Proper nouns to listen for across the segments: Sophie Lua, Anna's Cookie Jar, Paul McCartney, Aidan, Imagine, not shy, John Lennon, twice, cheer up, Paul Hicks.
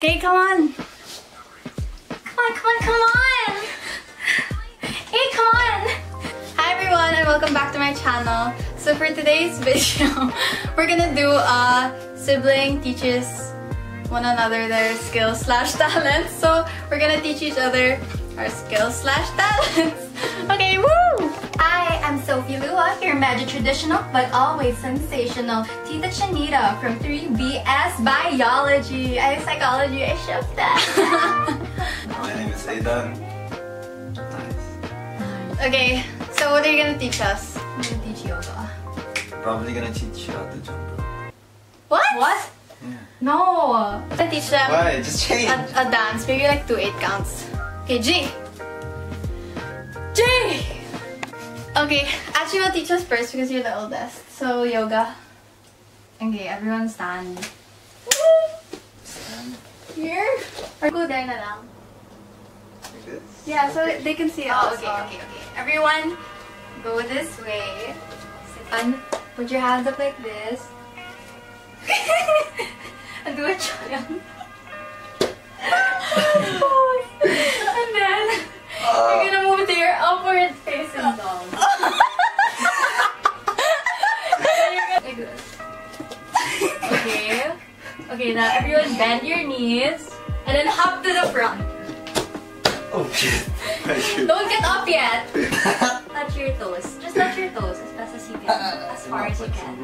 Okay, come on. Come on, come on, come on. Hey, come on. Hi everyone and welcome back to my channel. So for today's video, we're gonna do a sibling teaches one another their skills slash talents. So we're gonna teach each other our skills slash talents. Okay, woo! Hi, I'm Sophie Lua, your magic traditional but always sensational Tita Chanita from 3BS Biology. I psychology, I shift that. My name is Aidan. Nice. Okay, so what are you gonna teach us? I'm gonna teach yoga. Probably gonna teach you how to jump rope. What? What? Yeah. No. I'm gonna teach them. Why? Just change. A dance, maybe like 2-8 counts. Okay, G. G! Okay, actually will teach us first because you're the oldest. So, yoga. Okay, everyone stand. Stand. Here? Or go there na lang. Like this? Yeah, so they can see it. Oh, okay, also. Okay. Everyone, go this way. Sit down. Put your hands up like this. And do a choyang. And then, you're gonna move to your upward facing dog. Like this. Okay. Okay, now everyone bend your knees and then hop to the front. Oh shit. Thank you. Don't get up yet. Touch your toes. Just touch your toes as best as you can. As far as you can.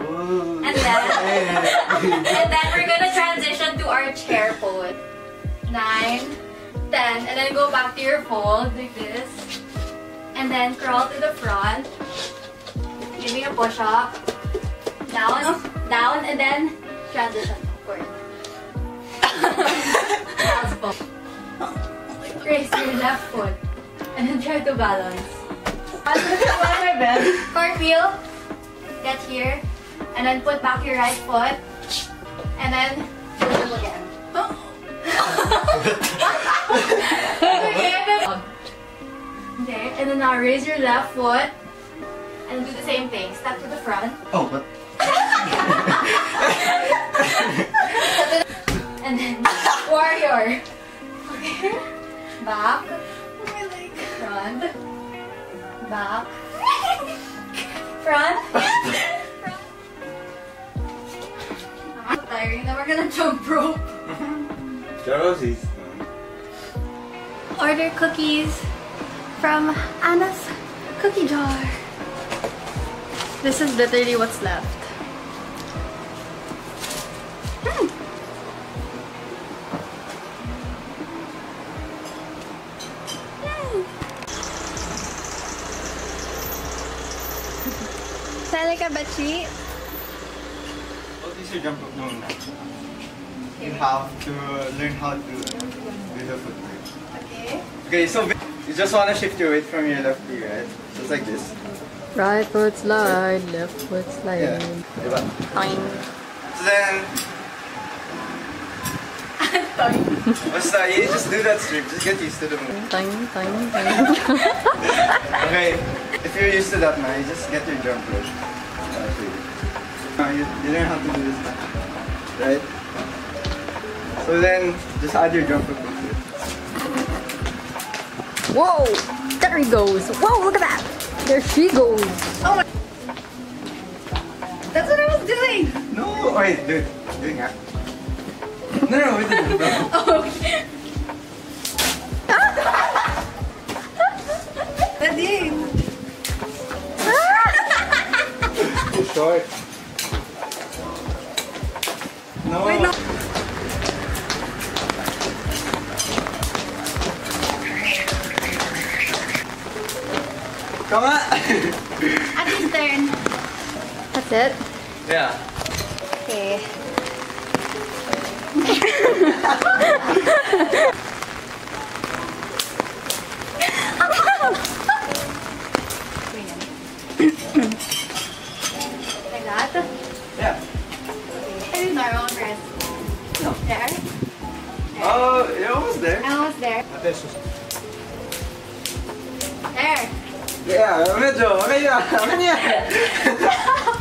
And then, and then we're gonna transition to our chair pose. 9, 10, and then go back to your fold like this, and then crawl to the front, giving a push up, down, and then transition upward. Raise your left foot, and then try to balance. I'm going to go on my bed. Cartwheel, get here, and then put back your right foot, and then push up again. Okay, and then now raise your left foot and do the same thing. Step to the front. Oh, but. And then warrior. Okay. Back. Front. Back. Front. I'm so tiring. Now we're gonna jump rope. Roses. Order cookies from Anna's Cookie Jar. This is literally what's left. Sound like a bachi? Oh, these are jump up no. You have to learn how to do the footwork. Okay. Okay, so you just want to shift your weight from your left to your right. Just like this. Right foot slide, left foot slide. Yeah. Fine. So then... Basta, you just do that strip. Just get used to the move. Okay, if you're used to that now, you just get your jump rope. You learn how to do this now. Right? So then, just add your jump rope. Whoa! There he goes! Whoa, look at that! There she goes! Oh my... That's what I was doing! No! Wait, dude. Doing that. No, we didn't. Oh, okay. That did. Too short. No. Wait, no. Come on! At his turn. That's it? Yeah. Okay. Like that? Yeah. Okay. I did my wrong press. No. There? Oh, you're almost there. I'm almost there. There. Yeah, I'm in here.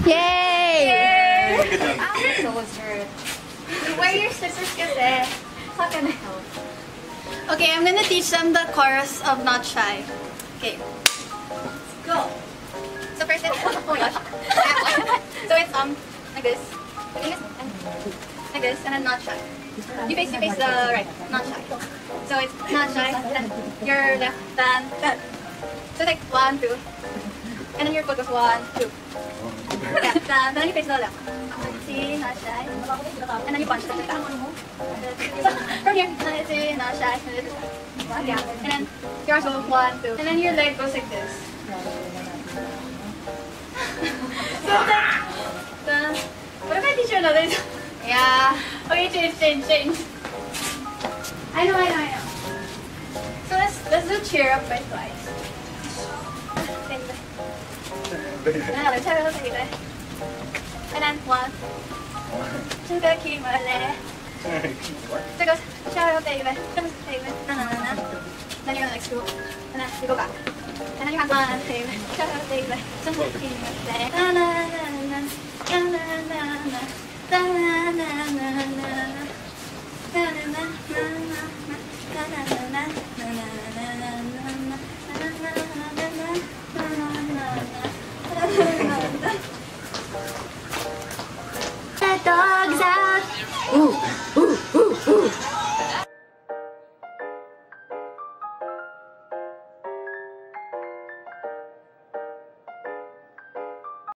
Yay! Yay! I'm so sure. Why are your scissors? How can I help? Okay, I'm gonna teach them the chorus of Not Shy. Okay. Let's go. So first it's oh my gosh. So it's like this. Like this, and then Not Shy. You face the right, Not Shy. So it's Not Shy, then your left, then. So it's like 1, 2. And then your foot goes 1, 2. Yeah, then you face the left. See, Not Shy. And then you punch like that. So, from here, see, Not Shy. Yeah, and then your arms go 1, 2. And then your leg goes like this. So then, what if I teach you another? Yeah. Okay, change. I know. So let's do Cheer Up by Twice. And then 1. Sugar keep my leg. So goes shout out baby. Then you're gonna like scoop. And then you go back. And then you have 1, 2. Shout out baby. Sugar keep my leg.